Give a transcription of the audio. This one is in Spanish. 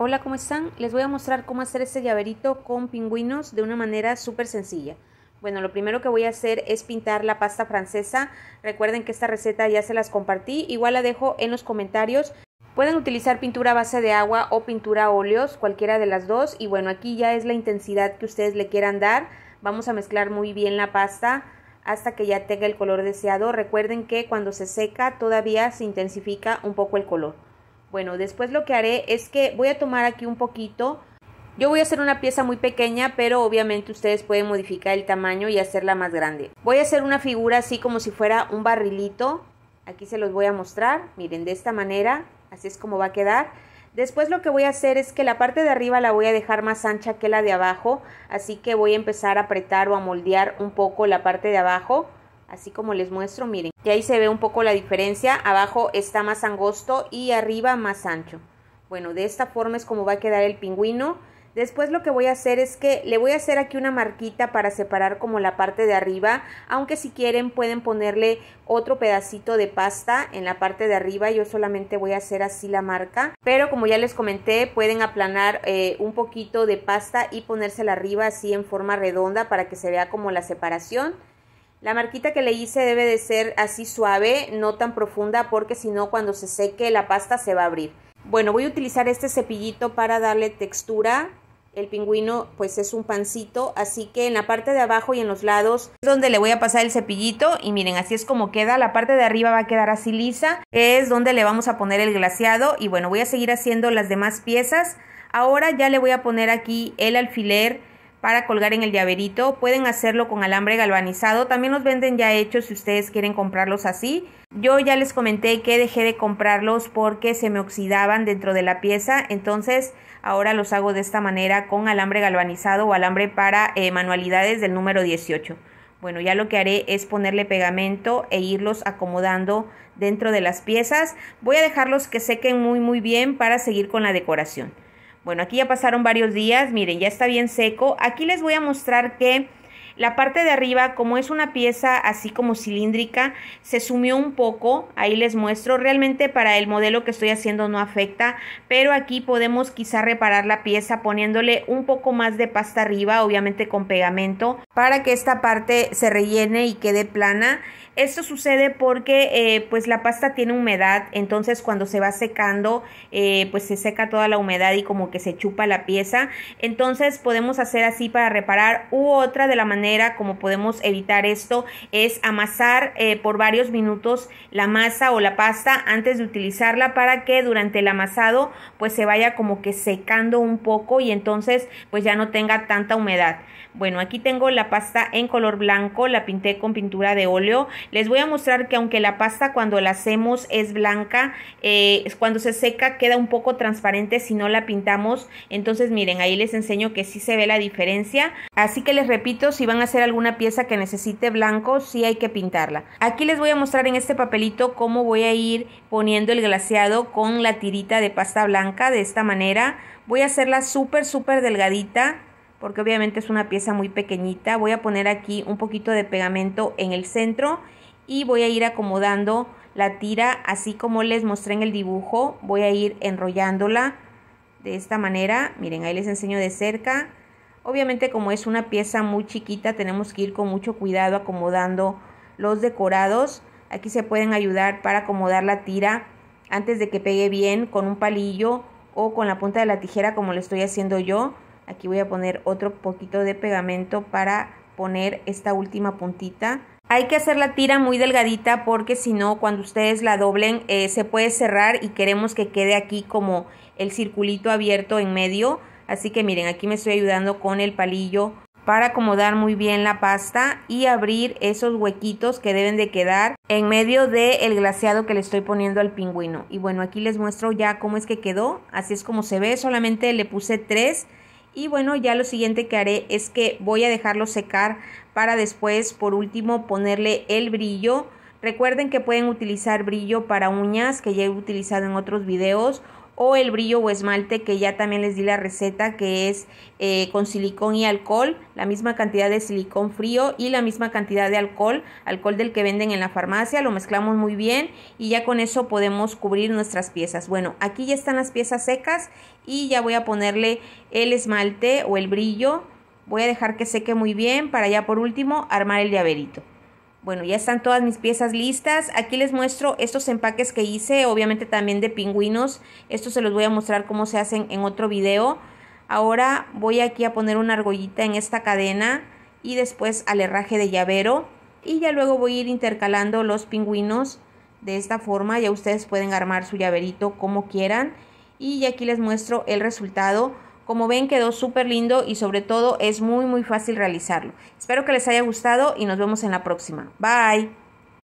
Hola, ¿cómo están? Les voy a mostrar cómo hacer este llaverito con pingüinos de una manera súper sencilla. Bueno, lo primero que voy a hacer es pintar la pasta francesa. Recuerden que esta receta ya se las compartí, igual la dejo en los comentarios. Pueden utilizar pintura a base de agua o pintura a óleos, cualquiera de las dos. Y bueno, aquí ya es la intensidad que ustedes le quieran dar. Vamos a mezclar muy bien la pasta hasta que ya tenga el color deseado. Recuerden que cuando se seca todavía se intensifica un poco el color. Bueno, después lo que haré es que voy a tomar aquí un poquito. Yo voy a hacer una pieza muy pequeña, pero obviamente ustedes pueden modificar el tamaño y hacerla más grande. Voy a hacer una figura así como si fuera un barrilito. Aquí se los voy a mostrar. Miren, de esta manera, así es como va a quedar. Después lo que voy a hacer es que la parte de arriba la voy a dejar más ancha que la de abajo. Así que voy a empezar a apretar o a moldear un poco la parte de abajo. Así como les muestro, miren, y ahí se ve un poco la diferencia, abajo está más angosto y arriba más ancho. Bueno, de esta forma es como va a quedar el pingüino. Después lo que voy a hacer es que le voy a hacer aquí una marquita para separar como la parte de arriba, aunque si quieren pueden ponerle otro pedacito de pasta en la parte de arriba. Yo solamente voy a hacer así la marca, pero como ya les comenté, pueden aplanar un poquito de pasta y ponérsela arriba así en forma redonda para que se vea como la separación. La marquita que le hice debe de ser así suave, no tan profunda, porque si no cuando se seque la pasta se va a abrir. Bueno, voy a utilizar este cepillito para darle textura. El pingüino pues es un pancito, así que en la parte de abajo y en los lados es donde le voy a pasar el cepillito. Y miren, así es como queda. La parte de arriba va a quedar así lisa, es donde le vamos a poner el glaseado. Y bueno, voy a seguir haciendo las demás piezas. Ahora ya le voy a poner aquí el alfiler para colgar en el llaverito. Pueden hacerlo con alambre galvanizado, también los venden ya hechos si ustedes quieren comprarlos así. Yo ya les comenté que dejé de comprarlos porque se me oxidaban dentro de la pieza, entonces ahora los hago de esta manera con alambre galvanizado o alambre para manualidades del número 18. Bueno, ya lo que haré es ponerle pegamento e irlos acomodando dentro de las piezas. Voy a dejarlos que sequen muy bien para seguir con la decoración. Bueno, aquí ya pasaron varios días, miren, ya está bien seco. Aquí les voy a mostrar que la parte de arriba, como es una pieza así como cilíndrica, se sumió un poco. Ahí les muestro, realmente para el modelo que estoy haciendo no afecta, pero aquí podemos quizá reparar la pieza poniéndole un poco más de pasta arriba, obviamente con pegamento, para que esta parte se rellene y quede plana. Esto sucede porque pues la pasta tiene humedad, entonces cuando se va secando pues se seca toda la humedad y como que se chupa la pieza. Entonces podemos hacer así para reparar, u otra de la manera como podemos evitar esto es amasar por varios minutos la masa o la pasta antes de utilizarla, para que durante el amasado pues se vaya como que secando un poco y entonces pues ya no tenga tanta humedad. Bueno, aquí tengo la pasta en color blanco, la pinté con pintura de óleo. Les voy a mostrar que aunque la pasta cuando la hacemos es blanca, cuando se seca queda un poco transparente si no la pintamos. Entonces miren, ahí les enseño que sí se ve la diferencia. Así que les repito, si van a hacer alguna pieza que necesite blanco, sí hay que pintarla. Aquí les voy a mostrar en este papelito cómo voy a ir poniendo el glaseado con la tirita de pasta blanca. De esta manera voy a hacerla súper delgadita, porque obviamente es una pieza muy pequeñita. Voy a poner aquí un poquito de pegamento en el centro y voy a ir acomodando la tira, así como les mostré en el dibujo. Voy a ir enrollándola de esta manera. Miren, ahí les enseño de cerca. Obviamente como es una pieza muy chiquita, tenemos que ir con mucho cuidado acomodando los decorados. Aquí se pueden ayudar para acomodar la tira antes de que pegue bien con un palillo o con la punta de la tijera, como lo estoy haciendo yo. Aquí voy a poner otro poquito de pegamento para poner esta última puntita. Hay que hacer la tira muy delgadita porque si no, cuando ustedes la doblen se puede cerrar y queremos que quede aquí como el circulito abierto en medio. Así que miren, aquí me estoy ayudando con el palillo para acomodar muy bien la pasta y abrir esos huequitos que deben de quedar en medio del glaseado que le estoy poniendo al pingüino. Y bueno, aquí les muestro ya cómo es que quedó. Así es como se ve, solamente le puse 3. Y bueno, ya lo siguiente que haré es que voy a dejarlo secar para después, por último, ponerle el brillo. Recuerden que pueden utilizar brillo para uñas, que ya he utilizado en otros videos, o el brillo o esmalte, que ya también les di la receta, que es con silicón y alcohol, la misma cantidad de silicón frío y la misma cantidad de alcohol del que venden en la farmacia. Lo mezclamos muy bien y ya con eso podemos cubrir nuestras piezas. Bueno, aquí ya están las piezas secas y ya voy a ponerle el esmalte o el brillo. Voy a dejar que seque muy bien para ya por último armar el llaverito. Bueno, ya están todas mis piezas listas. Aquí les muestro estos empaques que hice, obviamente también de pingüinos. Estos se los voy a mostrar cómo se hacen en otro video. Ahora voy aquí a poner una argollita en esta cadena y después al herraje de llavero. Y ya luego voy a ir intercalando los pingüinos de esta forma. Ya ustedes pueden armar su llaverito como quieran. Y ya aquí les muestro el resultado. Como ven, quedó súper lindo y sobre todo es muy fácil realizarlo. Espero que les haya gustado y nos vemos en la próxima. Bye.